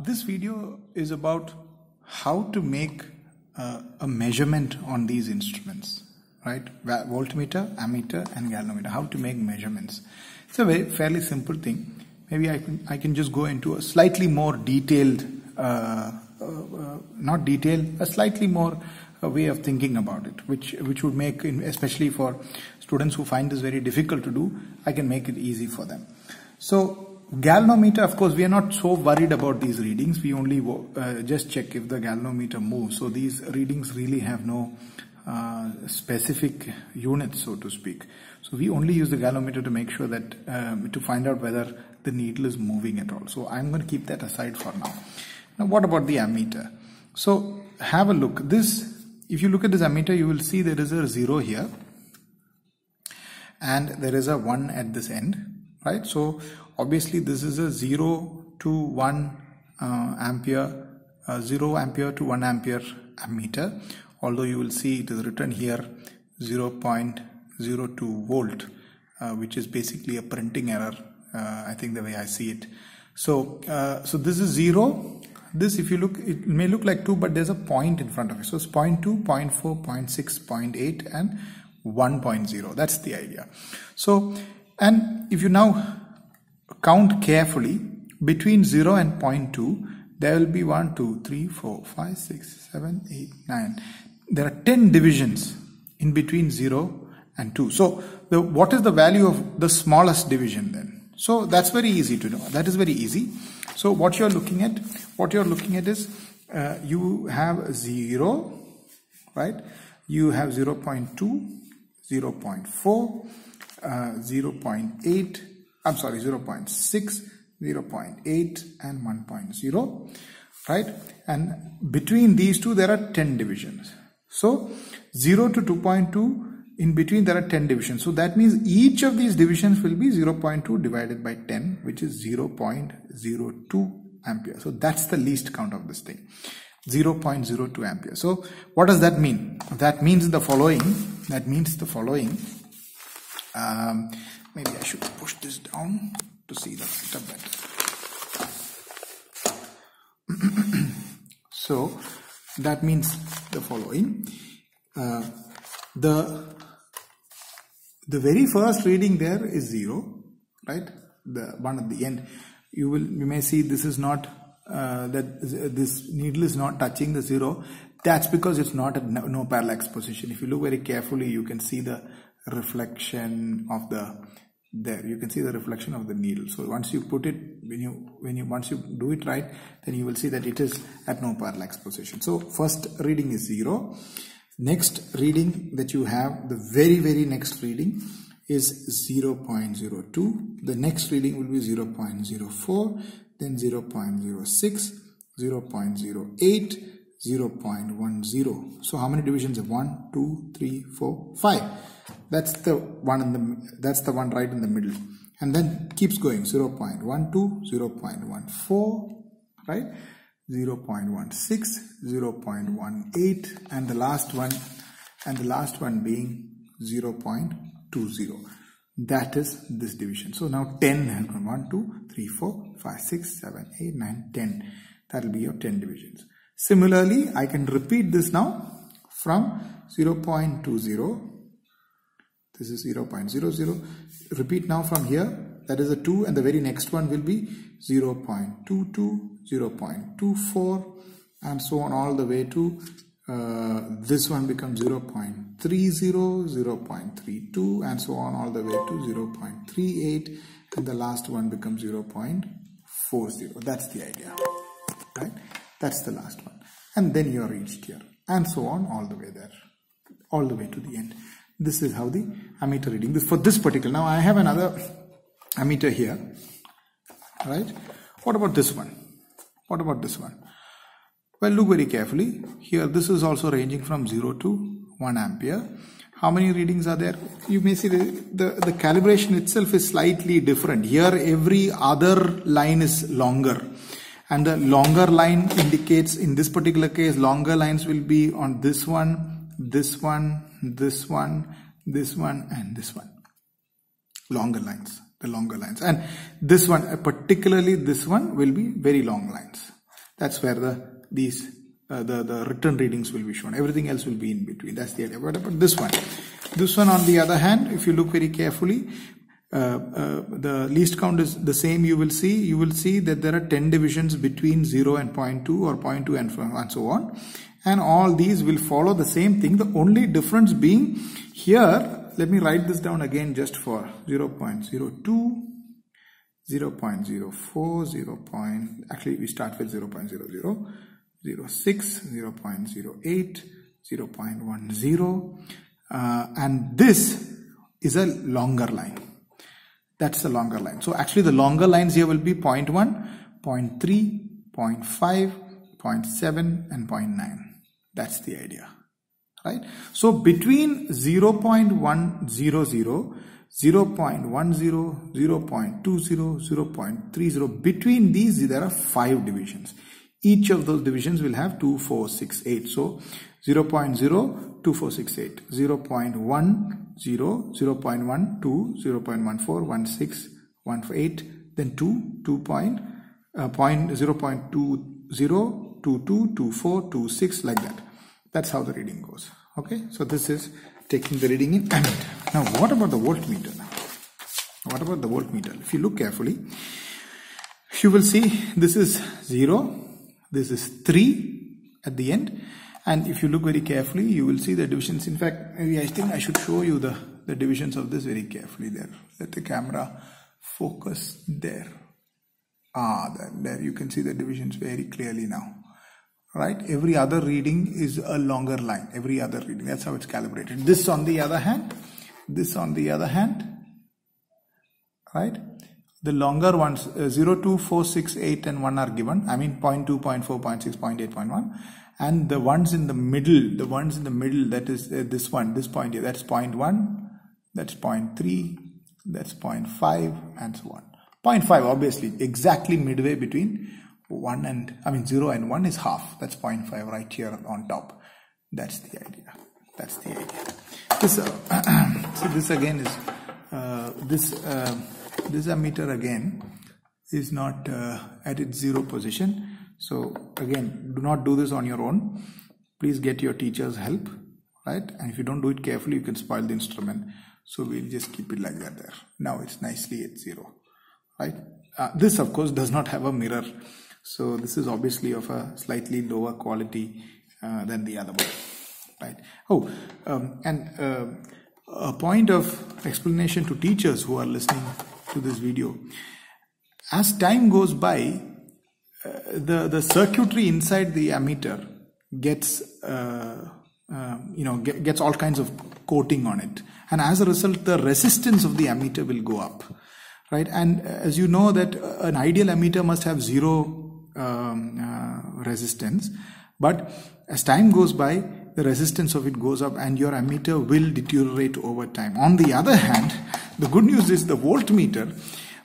This video is about how to make a measurement on these instruments, right? Voltmeter, ammeter and galvanometer, how to make measurements. It's a very fairly simple thing. Maybe I can just go into a slightly more detailed, not detailed, a slightly more way of thinking about it, which would make, especially for students who find this very difficult to do, I can make it easy for them. So, galvanometer, of course, we are not so worried about these readings. We only just check if the galvanometer moves. So these readings really have no specific units, so to speak. So we only use the galvanometer to make sure that to find out whether the needle is moving at all. So I'm going to keep that aside for now. Now, what about the ammeter? So have a look. This, if you look at this ammeter, you will see there is a 0 here, and there is a 1 at this end. Right, so obviously this is a 0 to 1 ampere, 0 ampere to 1 ampere ammeter. Although you will see it is written here 0.02 volt, which is basically a printing error. I think the way I see it. So this is 0. This, if you look, it may look like 2, but there's a point in front of it. So it's 0.2, 0.4, 0.6, 0.8, and 1.0. That's the idea. So, and if you now count carefully, between 0 and 0.2, there will be 1, 2, 3, 4, 5, 6, 7, 8, 9. There are 10 divisions in between 0 and 2. So, what is the value of the smallest division then? So, that's very easy to know. That is very easy. So, what you're looking at is, you have 0, right? You have 0.2, 0.4, 0.8, I'm sorry, 0.6, 0.8 and 1.0, right? And between these two there are 10 divisions. So 0 to 2.2, in between there are 10 divisions. So that means each of these divisions will be 0.2 divided by 10, which is 0.02 ampere. So that's the least count of this thing, 0.02 ampere. So what does that mean? That means the following, maybe I should push this down to see the setup better. So that means the following: the very first reading there is 0, right? The one at the end. You may see this is not this needle is not touching the 0. That's because it's not at no parallax position. If you look very carefully, you can see the reflection of the needle. So once you put it, once you do it right, then you will see that it is at no parallax position. So first reading is 0. Next reading that you have, the very next reading is 0.02. The next reading will be 0.04, then 0.06, 0.08, 0.10. So how many divisions? 1, 2, 3, 4, 5. That's the one right in the middle, and then keeps going. 0.12, 0.14, right? 0.16, 0.18, and the last one being 0.20. That is this division. So now 10 has gone. 1, 2, 3, 4, 5, 6, 7, 8, 9, 10. That will be your 10 divisions. Similarly, I can repeat this now from 0.20. This is 0.00. Repeat now from here. That is a 2, and the very next one will be 0.22, 0.24, and so on all the way to this one becomes 0.30, 0.32, and so on all the way to 0.38, and the last one becomes 0.40. That's the idea, right? That's the last one, and then you are reached here, and so on all the way there, all the way to the end. This is how the ammeter reading this for this particular. Now I have another ammeter here, right? What about this one? What about this one? Well, look very carefully here. This is also ranging from 0 to 1 ampere. How many readings are there? You may see the calibration itself is slightly different. Here every other line is longer, and the longer line indicates, in this particular case, longer lines will be on this one, this one, this one, this one, and this one. Longer lines, the longer lines. And this one, particularly this one, will be very long lines. That's where the written readings will be shown. Everything else will be in between. That's the idea. What about this one? This one, on the other hand, if you look very carefully, the least count is the same. You will see that there are 10 divisions between 0 and 0.2 or 0.2 and so on, and all these will follow the same thing. The only difference being here, let me write this down again just for 0.02, 0.04, actually we start with 0.00, 0.06, 0.08, 0.10, and this is a longer line. That's the longer line. So actually the longer lines here will be 0.1, 0.3, 0.5, 0.7 and 0.9. That's the idea, right? So between 0.100, 0.10, 0.20, 0.30, between these there are 5 divisions. Each of those divisions will have 2, 4, 6, 8. So 0.0, 2, 4, 6, 8, 0.1, 0, 0.1, 2, 0.14, 1, 6, 1, 8, then 2, 0.20, 22, 24, 26, like that. That's how the reading goes. Okay, so this is taking the reading in ammeter. Now, what about the voltmeter now? What about the voltmeter? If you look carefully, you will see this is 0, this is 3 at the end. And if you look very carefully, you will see the divisions. In fact, maybe I think I should show you the divisions of this very carefully there. Let the camera focus there. Ah, there you can see the divisions very clearly now. Right? Every other reading is a longer line. Every other reading. That's how it's calibrated. This on the other hand. This on the other hand. Right? The longer ones, 0, 2, 4, 6, 8 and 1 are given. I mean 0.2, 0.4, 0.6, 0.8, 0.1. And the ones in the middle, that is this one, this point here, that's 0.1, that's 0.3, that's 0.5 and so on. 0.5 obviously, exactly midway between 0 and 1 is half. That's 0.5 right here on top. That's the idea. That's the idea. This, so this again is, this ammeter again is not at its zero position. So again, do not do this on your own. Please get your teacher's help, right? And if you don't do it carefully, you can spoil the instrument. So we'll just keep it like that there. Now it's nicely at 0, right? This of course does not have a mirror. So this is obviously of a slightly lower quality than the other one, right? Oh, a point of explanation to teachers who are listening to this video. As time goes by, the circuitry inside the ammeter gets all kinds of coating on it, and as a result the resistance of the ammeter will go up, right? And as you know that an ideal ammeter must have zero resistance, but as time goes by the resistance of it goes up and your ammeter will deteriorate over time. On the other hand, the good news is the voltmeter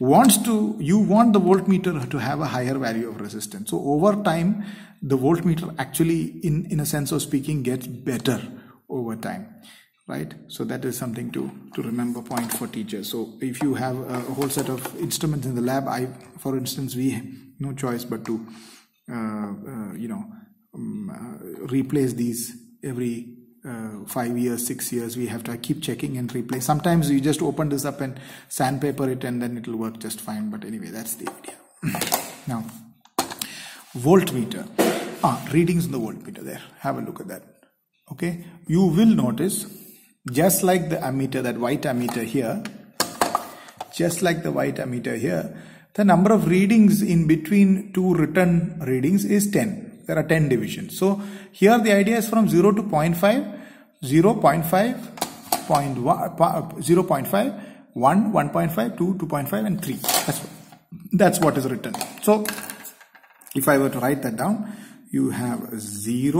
you want the voltmeter to have a higher value of resistance. So over time, the voltmeter actually, in a sense of speaking, gets better over time, right? So that is something to remember, point for teachers. So if you have a whole set of instruments in the lab, for instance, we have no choice but to, replace these every 5 years, 6 years. We have to keep checking and replace. Sometimes you just open this up and sandpaper it and then it will work just fine. But anyway, that's the idea. Now, voltmeter. Readings in the voltmeter there. Have a look at that. Okay. You will notice, just like the ammeter, that white ammeter here, the number of readings in between two written readings is 10. There are 10 divisions. So here the idea is from 0 to 0.5, 0.5, 0.5, 1, 1.5, 2, 2.5 and 3. That's what is written. So if I were to write that down, you have 0.0,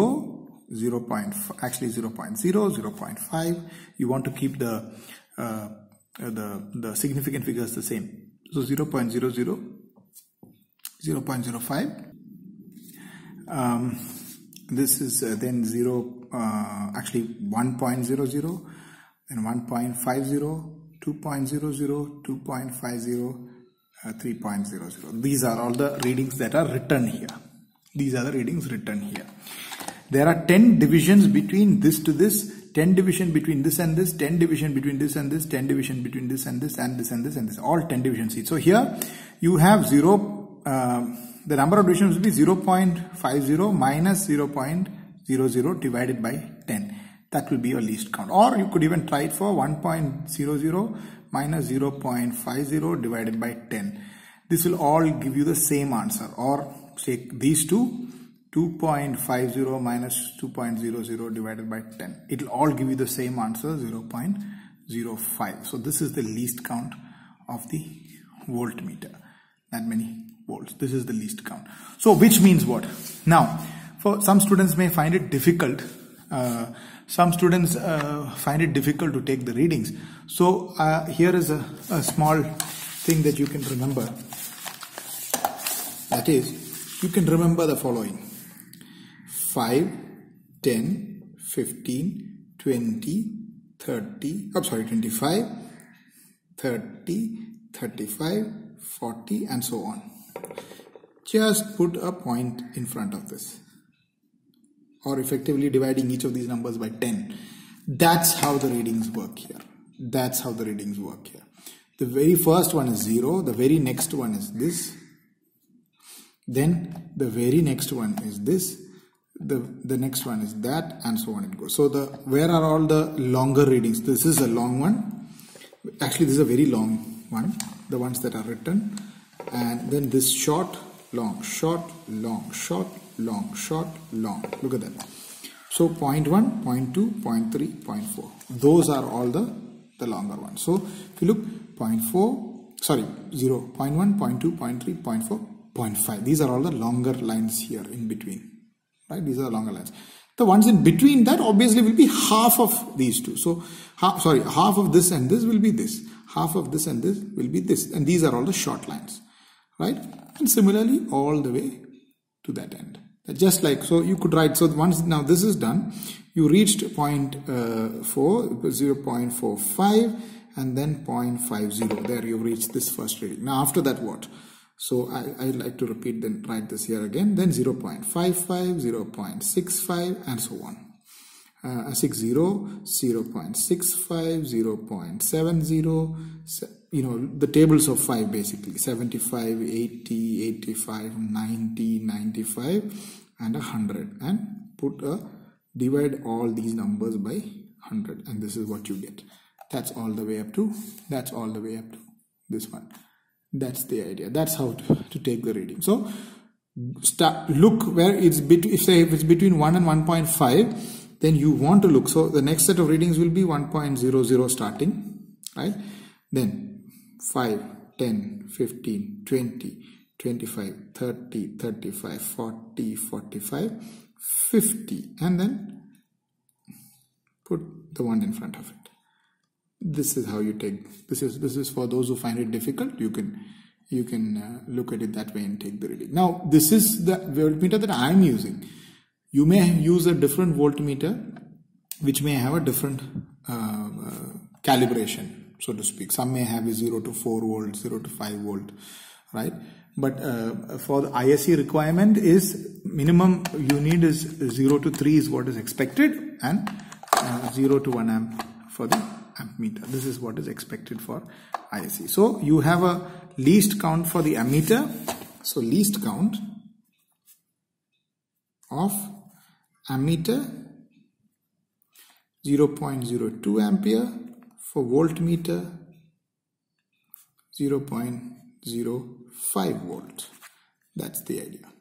0.5. You want to keep the significant figures the same. So 0.00, 0.05. This is then 0, actually 1.00, then 1.50, 2.00, 2.50, 3.00. These are all the readings that are written here. These are the readings written here. There are 10 divisions between this to this, 10 division between this and this, 10 division between this and this, 10 division between this and this, and this and this and this. All 10 divisions each. So here you have the number of divisions will be 0.50 minus 0.00 divided by 10. That will be your least count. Or you could even try it for 1.00 minus 0.50 divided by 10. This will all give you the same answer. Or take these two, 2.50 minus 2.00 divided by 10. It will all give you the same answer, 0.05. So this is the least count of the voltmeter. That many volts. This is the least count. So which means what? Now, for some students may find it difficult. Some students find it difficult to take the readings. So here is a small thing that you can remember. That is, you can remember the following: 5, 10, 15, 20, 30, 25, 30, 35, 40 and so on. Just put a point in front of this, or effectively dividing each of these numbers by 10. That's how the readings work here. That's how the readings work here. The very first one is 0. The very next one is this. Then the very next one is this. The next one is that, and so on it goes. So where are all the longer readings? This is a long one. Actually, this is a very long one. The ones that are written. And then this short, long, short, long, short, long, short, long. Look at that. So 0.1, 0.2, 0.3, 0.4. Those are all the longer ones. So if you look, 0.1, 0.2, 0.3, 0.4, 0.5. These are all the longer lines here in between. Right? These are the longer lines. The ones in between that obviously will be half of these two. So half of this and this will be this. Half of this and this will be this. And these are all the short lines. Right? And similarly all the way to that end. Just like, so you could write, so once now this is done, you reached 0.45 and then 0.50. There you reached this first reading. Now after that what? So I like to repeat, then write this here again, then 0.55, 0.65 and so on. 60, 0.65, 0.70, you know, the tables of 5 basically, 75, 80, 85, 90, 95 and 100, and divide all these numbers by 100, and this is what you get. That's all the way up to, that's all the way up to this one. That's the idea. That's how to take the reading. So look where it's between, if it's between 1 and 1.5, then you want to look. So the next set of readings will be 1.00 starting, right? Then 5, 10, 15, 20, 25, 30, 35, 40, 45, 50, and then put the one in front of it. This is how you take, this is for those who find it difficult. You can look at it that way and take the reading. Now this is the voltmeter that I am using. You may use a different voltmeter which may have a different calibration, so to speak. Some may have a 0 to 4 volt, 0 to 5 volt, right? But for the ISC requirement is minimum you need is 0 to 3 is what is expected, and 0 to 1 amp for the ammeter. This is what is expected for ISC. So you have a least count for the ammeter. So least count of ammeter 0.02 ampere, for voltmeter 0.05 volt. That's the idea.